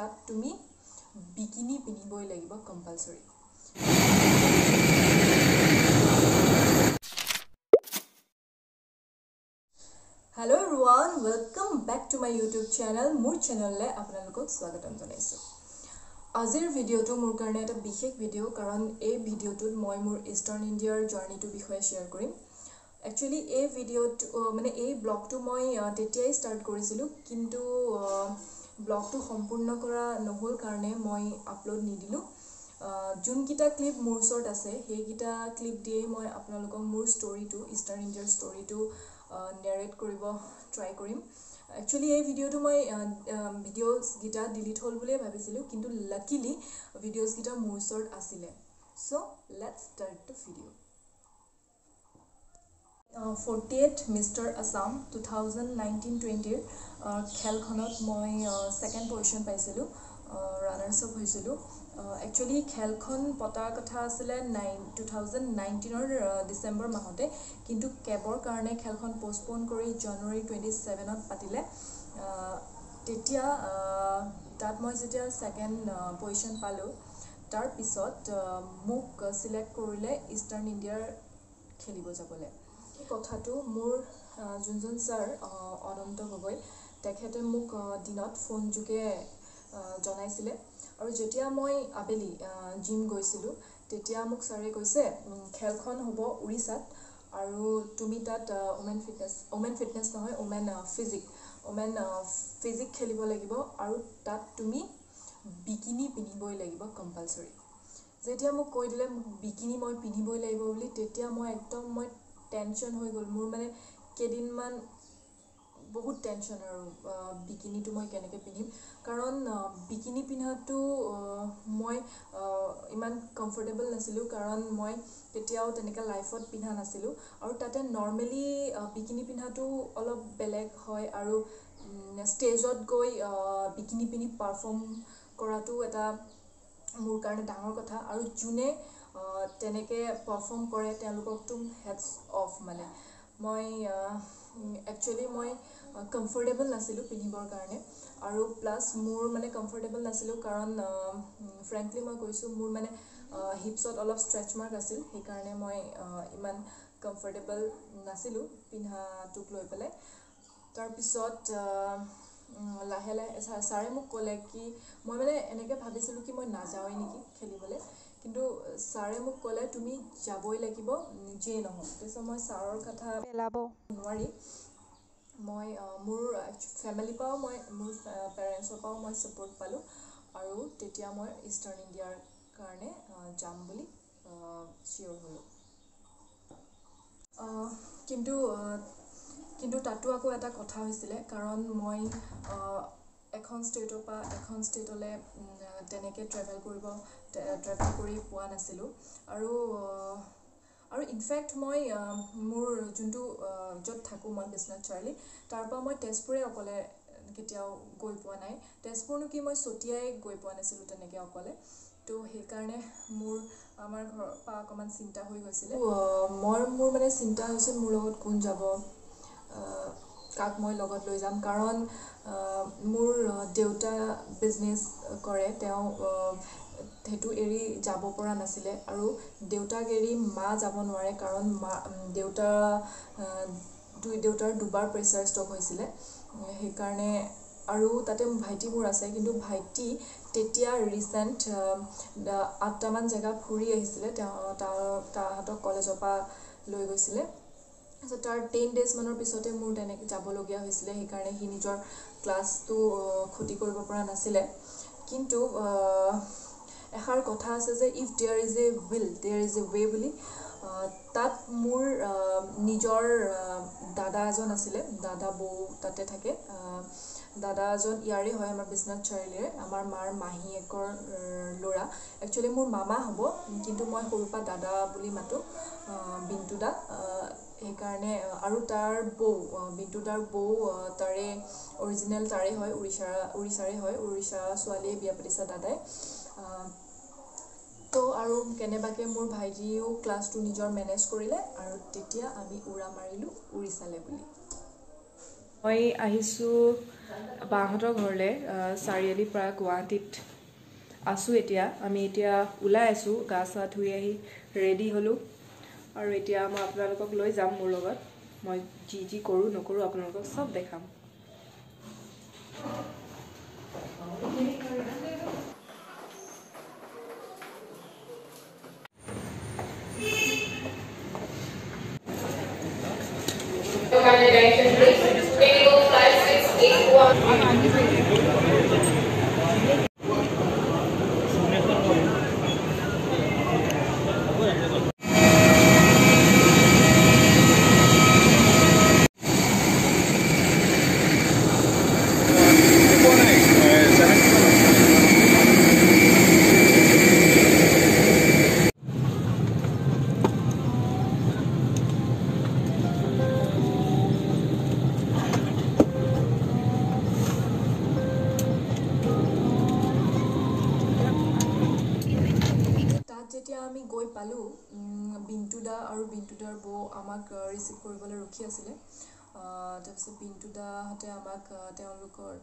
তাত তুমি বিকিনি পিন্ধিবই লাগিব compulsory. Hello everyone, welcome back to my YouTube channel. मोर चैनल ले आपनालोक स्वागतम जनाइसु। आजिर भिडिओ मोर कारणे एटा विशेष भिडिओ, कारण ए भिडिओटुत मैं मोर इस्टार्न इंडियार जार्नीटो विषय शेयर करिम। एक्चुअली ए भिडिओ माने ए ब्लॉगटो मैं तेतियाई स्टार्ट करिसिलु, किन्तु ब्लॉगटो सम्पूर्ण करा नहोल कारणे मैं आपलोड निदिलु। जुनकिटा क्लिप मोर ओसरत आछे हेकिटा क्लिप दिए मैं आपनालोक मोर स्टोरीटो, इस्टार्न इंडियार स्टोरीटो नेरेट करिब ट्राई करिम। एक्चुअली ए भिडिओ तो मैं भिडिओस गिटा डिलीट होल बुलिये भाबिसिलु, किन्तु लकिली भिडिओस गिटा मोर ओसरत आसिले। So let's start the video. 48 mister Assam 2019-20 खेलखनत मैं सेकेंड पोजिशन पाइसिलु, रानार्स अप होइसिलु। एक्चुअली खेलखन पता कथा आसिले 2019 डिसेम्बर माहते, किन्तु केबर कारणे खेलखन पोस्टपोन करी जनवरी 27 पातिले। तेतिया तात मैं जेतिया सेकेंड पोजिशन पालु, तार पिছত मुक सिलेक्ट करिले इस्टार्न इंडियार खेलिब जाबले। कथाटो मोर जुनजन सर अनंत गगৈ तेखेते मुक दिनत फोन जुगे जनाइसिले, और जेतिया मैं आबेली जिम गइसिलु तेतिया मुक सरे कइसे खेलखन होबो उड़ीसात, आरो तुमी तात ओमेन फिटनेस নহয় ओमेन फिजिक खेलिब लागिब, आरो तात तुमी बिकिनी पिनिबई लागिब कम्पलसरी। जेतिया मुक कइ दिले बिकिनी मैं पिनिबई लागिब बुली, तेतिया मैं एकदम मैं टेंशन हो गल मोर, माने केदिनमान बहुत टेंशन और बिकिनी तो मैं केनेके पिंधिम, कारण बिकिनी पिन्धा तो मैं इमान कम्फर्टेबल नासिलु, कारण मैं तेतियाओ तेनेका लाइफत पिन्धा नासिलु। और ताते नॉर्मली बिकिनी पिन्धा तो अलग बेलेग होय, आरो स्टेजत गई बिकिनी पिन्धी परफॉर्म करातो एटा मोर कारणे डांगर कथा, आरो जुने तेनेके परफॉर्म करे तेलुकक तुम हेड्स ऑफ, माने मैं एक्चुअली मैं कम्फर्टेबल नासिलु पिन्धिबर कारणे, आरो प्लस मोर माने कम्फर्टेबल नासिलु, कारण फ्रेंकली मैं कइसु मोर माने हिप्सत अलप स्ट्रेच मार्क आसिल, हे कारणे मैं इमान कम्फर्टेबल नासिलु पिन्धा टुक लई पेले। तार पिছত लाहे लाहे सारे मुक कले कि मैं माने एनेके भाबिसिलु कि मैं नाजाओई नेकि खेलिबले, किन्तु सारे मुक कले तुमी जाबई लागिब जे नहो तेसो मैं सारर कथा पेलाबो नवारी। मैं मोर फैमिली पाओ, मैं मोर पेरेंट्स पाओ मैं सपोर्ट पालु, आरो तेतिया मैं इस्टार्न इंडियार कारणे जाम बुली श्योर होलो। किन्तु तातो आको एटा कथा होइसिले, कारण मैं एखन स्टेटर पा एखन स्टेटले तेनेके ट्रेवल करि पुआ नासिलु, आरो इनफैक्ट मैं मोर जुनटु जत थाकु मैं बिश्वनाथ चार्ली तार पा मैं तेजपुरे अकले केतियाओ गई पुआ नाइ, तेजपुरनु कि मैं सटियाई गई पुआ नासिलु तेनेके अकले, तो हे कारणे मोर आमार घर पा अकमान चिंता होइ गयसिले। मोर माने चिंता होइसिल मोर लगत कोन जाबो, काक मैं लगत लई जाम, कारण मोर देउता बिजनेस करे तेओ हेतु एरी जाब परा नासिले, आरो देउताक एरी मा जाब नवारे, कारण मा देउतार दुबार प्रेसार स्ट्रोक होइसिले, हे कारणे। आरो ताते भाइटी मोर आसे, किन्तु भाइटी तेतिया रिसेंट 8 मान जगह फुरी आइसिले ताहत कॉलेजर पा लई गइसिले, सो तार 10 डेज मानर पिछते मोर तेनेके जाबलगिया होइसिले, हे कारणे हि निजर क्लास तो खति करिब परा नासिले। किन्तु एहार कथा आसे जे if there is a will there is a way बुली, तात मोर निजर दादा एजन आसिले, दादा बो ताते थाके, दादा एजन इयारे होय आमार बिश्वनाथ चारिले, आमार मार माहीएकर लोरा, एक्चुअली मोर मामा हबो किन्तु मैं सरुपा दादा बुली मातो, बिंटु दा, हे कारणे। आरो तार बो बिंटु दार बो तारे ओरिजिनल तारे होय, उड़ीसारे होय, उड़ीसा स्वालिए बिया पातिसा दादाए। तो आरो केनेबाके मोर भाइजीओ क्लास टू निजर मैनेज करिले, आरो तेतिया आमी उरा मारिलु उड़ीसाले बुली। মই আহিছো বাহৰ ঘৰলে চাৰিআলি পৰা গুৱাহাটীত আছো এতিয়া আমি এতিয়া উলাই আছো গা চা ধুই আহি ৰেডি হলো আৰু এতিয়া মই আপোনালোকক লৈ যাম মোৰ লগত মই জি জি কৰো নকৰো আপোনালোকক সব দেখাম आमी गई पालू बिंटुदा और बिंटुदार बो आमाक रिसीव करबले रखी आसिले तबसे बिंटुदा हते आमाक तेनलोकर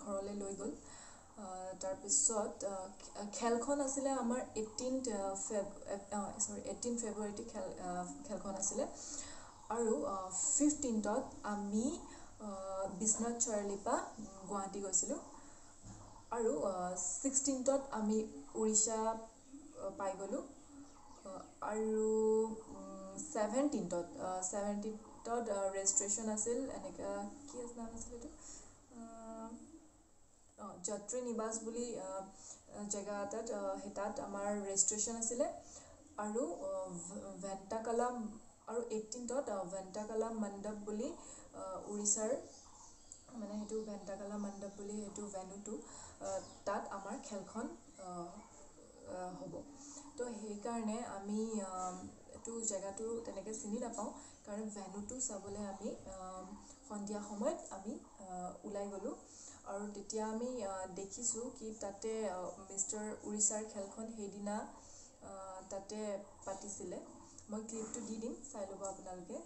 घरले लई गल तार पिसत खेलखन आसिले आमार 18 फेब्रुवारी खेलखन आसिले और 15th आमी बिश्वनाथ चारलिपा गुवाहाटी गयसिलु और 16th आमी उड़ीसा पाई गलो और 17th रेजिस्ट्रेशन आसिल एनेका की नाम आसिल जत्री निवास बुली जगह हेतात आमार रेजिस्ट्रेशन आसिले और वेंटाकला और 18th वेंटाकला मंडप बुली उड़ीसार माने हेतु वेंटाकला मंडप बुली हेतु वेन्यूटू तात आमार खेलखन होबो तो हे कारणे आमी एतु जगाटु तनेके सिनि नापाउ कारण वेन्यूटू सबले आमी खंदिया समय आमी उलाय गलु और तेतिया आमी देखिसु कि ताते मिस्टर उड़ीसार खेलखन हेदिना ताते पातिसिले म क्लिपटु दि दिम साइ लबो आपनालके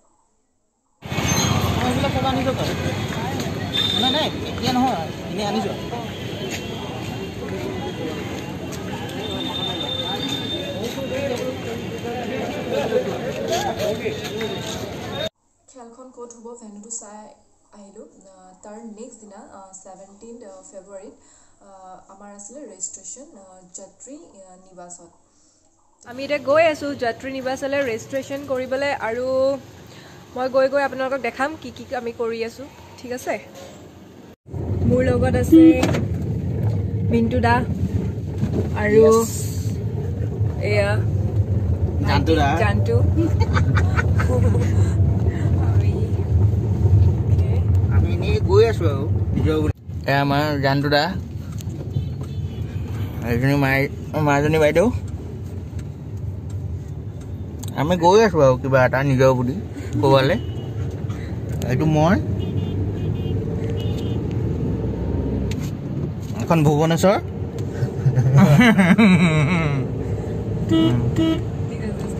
आजला कबा नि दका ना ना एतिया न हो इने आनि जो खेलखन कत हम वेन्यूटू चाहिए तार नेक्स्ट दिन 17 फेब्रुवारी आमार आसिले रेजिस्ट्रेशन जत्री निवास आम इतना गई आसो जत्री निवास रेजिस्ट्रेशन और मैं गई गई आपको देखा कि आम करो ठीक है मोर लगत आछे मिंटू दा और जानतू माजनी बैदेव आम गई आसो क्या निजर बुद्धि कबाले मैं एन भुवनेश्वर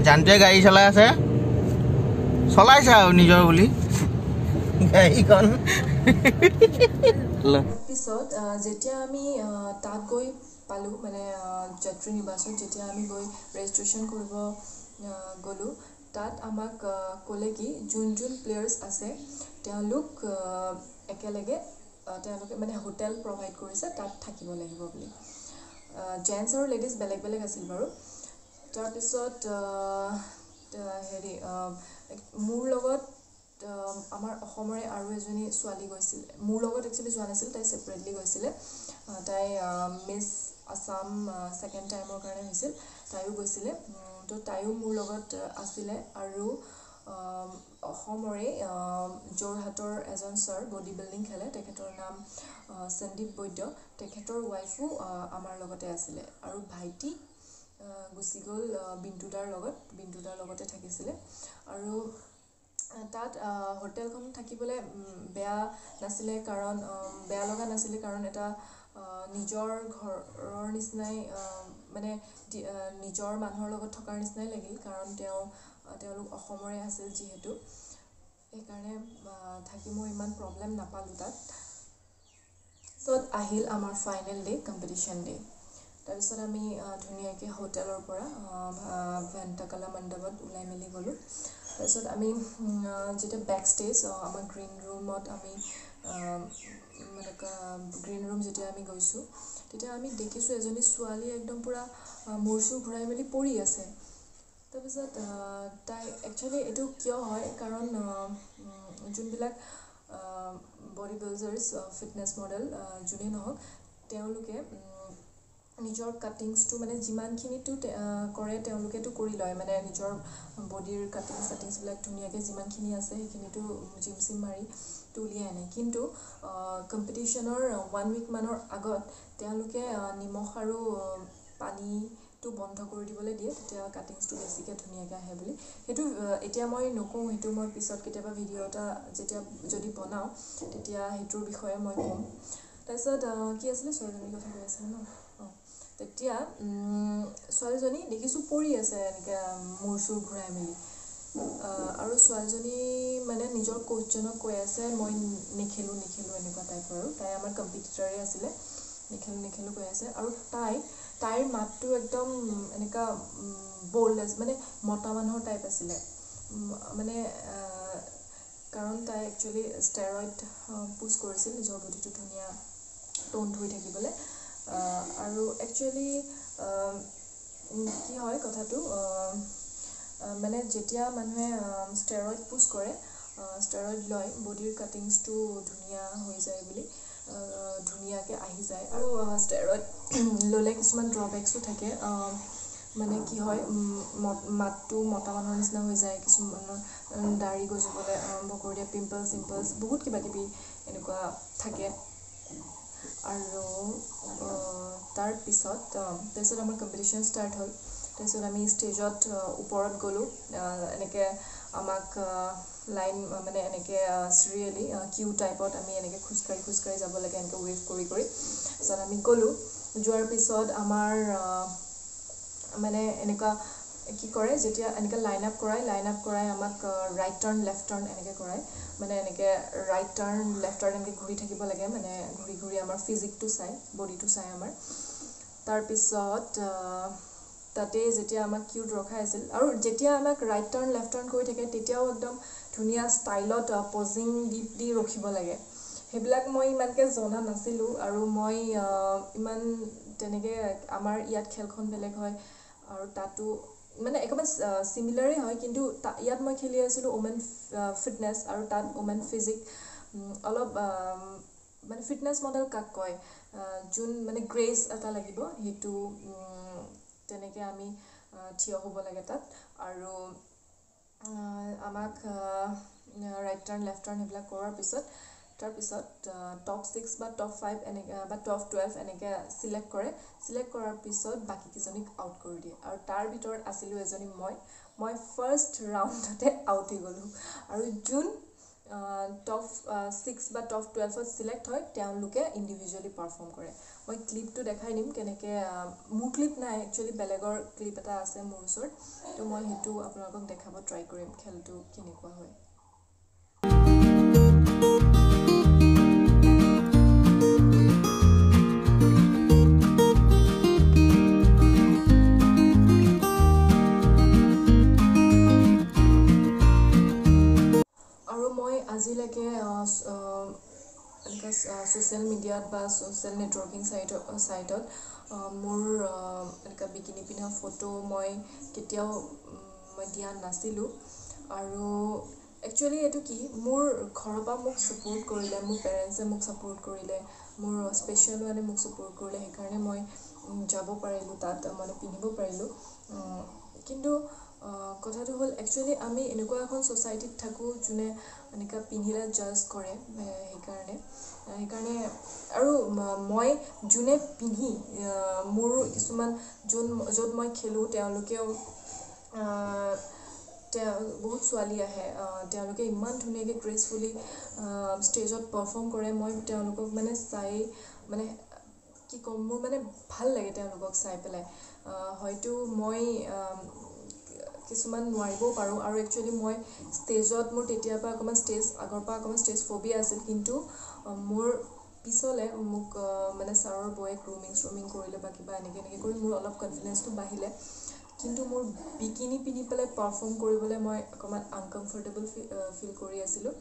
जानते गाड़ी चला चलासा निजर बोली गाड़ी तक गई पालू मैं जत्री निवास गई रेजिस्ट्रेशन गलो तक आमक कले कि जोन जोन प्लेयर्स आसे मैं होटेल प्रोवाइड कर तक थी लगे जेन्ट्स और लेडिज बेलेग बेलेग आसिल बारू तार पिছত हेरि मोर लगत आमार अहोमरे आरो एजनी स्वाली गयसिल मोर लगत एक्चुअली जोआ नासिल ताई सेपरेटली गयसिले ताई मिस आसाम सेकेंड टाइमर कारणे होइसिल ताइयो गयसिले तो ताइयो मोर लगत आसिले आरो अहोमरे जोरहाटर एजन सर बॉडी बिल्डिंग खेले तेखेतर नाम संदीप बैद्य तेखेतर वाइफो आमार लगते आसिले आरो भाइटी गुसि गल बिंटुदार लगते थाकिसिले और तात होटेलखन थाकिबले बेया नासिले कारण बेया लगा नासिले कारण एटा निजर घरर निसिनाय माने निजर मानुहर लगत थकार निसिनाय लागिल कारण तेओ तेओ लोक अहोमरे आसिल जिहेतु थी मैं इन प्रब्लेम नपाल तक आहिल आम फाइनल डे कम्पिटिशन डे तार आम धुनिया होटेल वेंटाकला मंडपत ऊल् मिली गलो तार आम जो बैक स्टेज आम ग्रीन रूम ग्रीन रूम जब आम गई देखी एजनी छाली एकदम पूरा मूर चूर घूर मिली पड़ी आसे तार एक्चुअली यू क्या है कारण जोनबिल बॉडी बिल्डार्स फिटनेस मॉडल जोने नहक निजर काटिंग्स तो मैं जिमानखिनि करे मैं निजर बॉडीर काटिंग्स काटिंग्स धुनियाके जिमानखिनि आसे हेखिनि तो जिम सिम मारी तुलियाई आने किन्तु कम्पिटिशनर 1 वीक मानर आगत निमख और पानी तो बंध कर दिबले दिए काटिंग्स तो बेसिके धुनियाके मैं नकौं मैं पिছত केतियाबा भिडिओ एटा जेतिया जदि बनाओ तेतिया हेतुर विषय मैं कम तारपिছত कि आछिले छालीजनीर कथा कै आछिल न ओ तेतिया छालीजनी देखिछु परि आछे एनेके मूर चूर घुराई मिली और छालीजनी माने निजर कोचजनक कै आछे मैं नेखेलु नेखेलु एनेका टाइपर और ताई आमार कम्पिटिटरे आछिले नेखेलु नेखेलु कै आछे और ताई ताइर मात एकदम एनेका बोल्डनेस माने मता मानुहर टाइप आছিলে माने कारण ताइ एक्चुअली स्टेरॉइड पुश কৰিছিল নিজৰ বডিটো ধুনিয়া টোন হৈ থাকিবলে আৰু একচুয়ালি কি হয় কথাটো মানে যেতিয়া মানুহে স্টেরॉइड পুশ কৰে স্টেরॉइड লয় বডিৰ কাটিংস টু ধুনিয়া হৈ যায় বুলি धुनियाके आहि जाए और स्टेरॉइड लोले किसुमान ड्रॉबैक्सो थाके माने कि हय मातटो मता मानुहर निचिना हो जाए किसुमान दाढ़ी गजिबले आरम्भ कर दिए पिम्पल्स सिम्पल्स बहुत किबा किबि एनेका थाके और तार पिছত आमार कम्पिटिशन स्टार्ट हल तारपिছত आमी स्टेजत ऊपरत गलो एनेके आमाक लाइन माने एनेके सिरियली किउ टाइपत आमी एनेके खुजकारि जाब लागे एनेके वेव करि तारपिছত आमी गलो जोৱাৰ पिছত आमार माने एनेका कि करे जेतिया एनेके लाइन अप कराय आमाक राइट टर्न लेफ्ट टर्न एनेके कराय माने एनेके राइट टर्न लेफ्ट टर्न एनेके घुरि থাকিব লাগে माने घुरि घुरि आमार फिजिक टु साइ बडी टु साइ आमार तार पिছত ताते जेतिया आमाक किउट रखा आइसिल और जेतिया आमाक राइट टर्न लेफ्ट टर्न करि थाके तेतियाओ एकदम धुनिया स्टाइलत पोजिंग डीपली रखिब लागे हेब्लाक मैं इमानके जना नासिलु और मैं इमान तेनेके आमार इयात खेलखन बेलेग हय और तातो माने एकबार सिमिलारे हय किन्तु इयात मैं खेलि आइसिलु वुमेन फिटनेस और तात वुमेन फिजिक अलप माने फिटनेस मॉडल काक कय जुन माने ग्रेस एटा लागिबो हेतु तेनेके आमी ठिया होब लगे तक और आमाक राइट टर्न लेफ्ट टर्न एब्ला करार पिছত तार पिছত टॉप 6 बा टॉप 5 एने बा टॉप 12 एनेके सिलेक्ट करार पिছত बाकी किजनिक आउट कर दिए और तार भितर आसिलु एजनी मैं फर्स्ट राउंडते आउट हो गलो और जुन टॉप 6 बा टॉप 12 सिलेक्ट है त्यान लुके इंडिविजुअली परफॉर्म करे मैं क्लिप तो देखाई निम केनेके मोर क्लिप ना एक्चुअली बेलेगर क्लिप एटा आसे मोर ओसर तो मैं हेतु आपनालोक देखाबो ट्राई करिम खेलतो केनेकुआ होय आज लगे social media social networking site मोर एनेका बिकिनी पिन्धा फोटो मैं केतियाओ मैं दिया नासिलु और एक्चुअली एतु कि मोर घर पा मोक सपोर्ट करिले मोर पेरेंट्स मोक सपोर्ट करिले मोर स्पेशल वाने मोक सपोर्ट करिले हे कारणे मैं जाबो पारिलु तात माने पिन्धिबो पारिलु किन्तु कथाटो हल एक्चुअली आमी एनेकुआ एखन सोसाइटीत थाको जुने एनेका पिन्धिला जज करे हेकारणे और मैं जुने पिन्धि मोर किसुमान जत मैं खेलो बहुत छाली आए इमान धुनियाके ग्रेसफुली स्टेजत परफर्म करे मैं माने चाय माने कि कम मोर माने भल लगे चाय पे मैं किसुमान मारिबो पारो आरो एक्चुअली মই स्टेजत मोर तेतिया पा अकमान स्टेज आगर पा अकमान स्टेज फोबिया आसिल किंतु मोर पिसले मुक माने सरर बय ग्रूमिंग करिले बा किबा एने केने करि मोर अलप कन्फिडेंस तो बाहिले किंतु मोर बिकिनी पिनि पले परफॉर्म करिबले মই अकमान अनकम्फर्टेबल फील करि आसिलो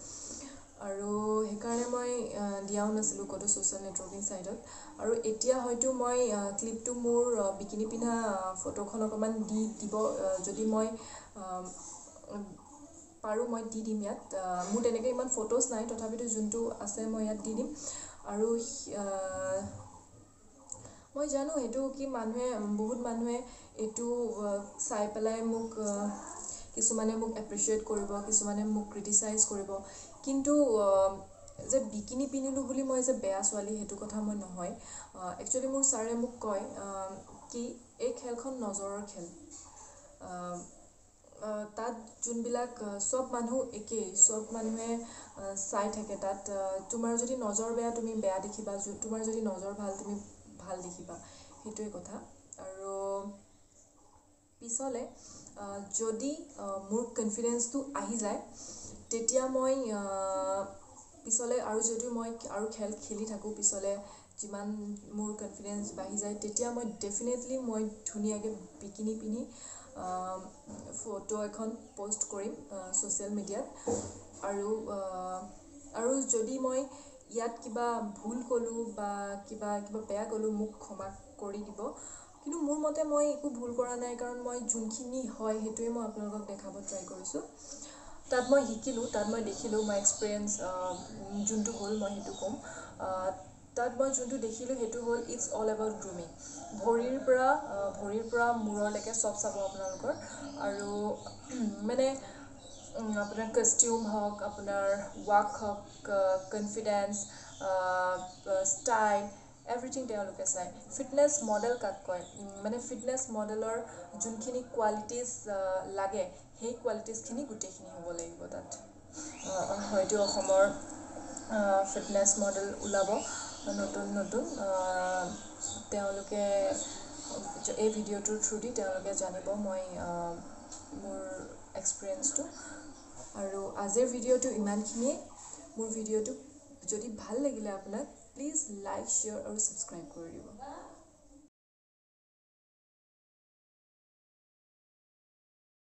आरो हेकारने মই दियाउ नसिलो कतो सोशल नेटवर्किंग साइटत आरो एतिया हयतो মই क्लिप तो मोर बिकिनी पिना फोटो खन अकमान दि दिबो जदि মই पारो মই दि दिम यात मोर तनेके इमान फोटोस नाइ तथापि तो जुनतु आसे মই यात दि दिम आरो মই জানো হেতু কি মানুহে বহুত মানুহে এটু চাই পেলাই মোক কিছুমানে মোক এপ্ৰিশিয়েট কৰিব কিছুমানে মোক ক্রিটিসাইজ কৰিব কিন্তু যে বিকিনি পিনিলু বুলি মই যে বেয়া ছোৱালী হেতু কথা মই নহয় একচুয়ালি মোৰ সাৰে মোক কয় কি এই খেলখন নজৰৰ খেল तात जुनबिलाक सब मानु एके सब मानुए साइ थाके तात तुमार जदि नजर बेया तुमी बेया देखिबा तुमार जदि नजर ভাল तुमी ভাল देखिबा हेतुए कथा आरो पिसले जदि मोर कन्फिडेंस तो आही जाय तेतिया মই पिसले आरो जदि মই आरो खेल खेली थाकु पिसले जिमान मोर कन्फिडेंस बाही जाय तेतिया মই डेफिनेटली মই ধুনিয়াকে বিকিনি পিনি फोटो एखन पोस्ट करिम सोशल मीडिया आरो आरो जदि মই यात किबा भूल कोलु बा किबा किबा बेया कोलु मुख क्षमा करि दिबो किनु मोर मते মই एकु भूल करा नाय कारण মই जुनखिनि হয় हेतुए মই আপোনালোকক দেখাব ট্রাই কৰিছো তাত মই হিকিলু তাত মই দেখিলু মই এক্সপেরিয়েন্স জুনটো হল মই হেতু কম তাত মই জুনটো দেখিলু হেতু হল इट्स ऑल अबाउट ग्रूमिंग भोरीर परा मुरर लेके सब सब आपना लोगों और मैंने अपना कस्ट्यूम हॉक अपना वाक हॉक कॉन्फिडेंस स्टाइल एवरीथिंग तेरे लोग के साइन फिटनेस मॉडल का कोई मैंने फिटनेस मॉडल और जुनखिनी क्वालिटीज लगे है क्वालिटीज खिनी गुटे खिनी हो बोले वो तात है जो हमार फिटनेस मॉडल उलाबो नोटुन नोटुन तेरे लोग के जो ए वीडियो टू थ्रू दी तेरे लोग जानिबो মই মোৰ এক্সপেৰিয়েন্স টু আৰু আজিৰ ভিডিওটো ইমানখিনি মোৰ ভিডিওটো যদি ভাল লাগিলে আপোনাক প্লিজ লাইক শেয়ার আৰু সাবস্ক্রাইব কৰি দিব।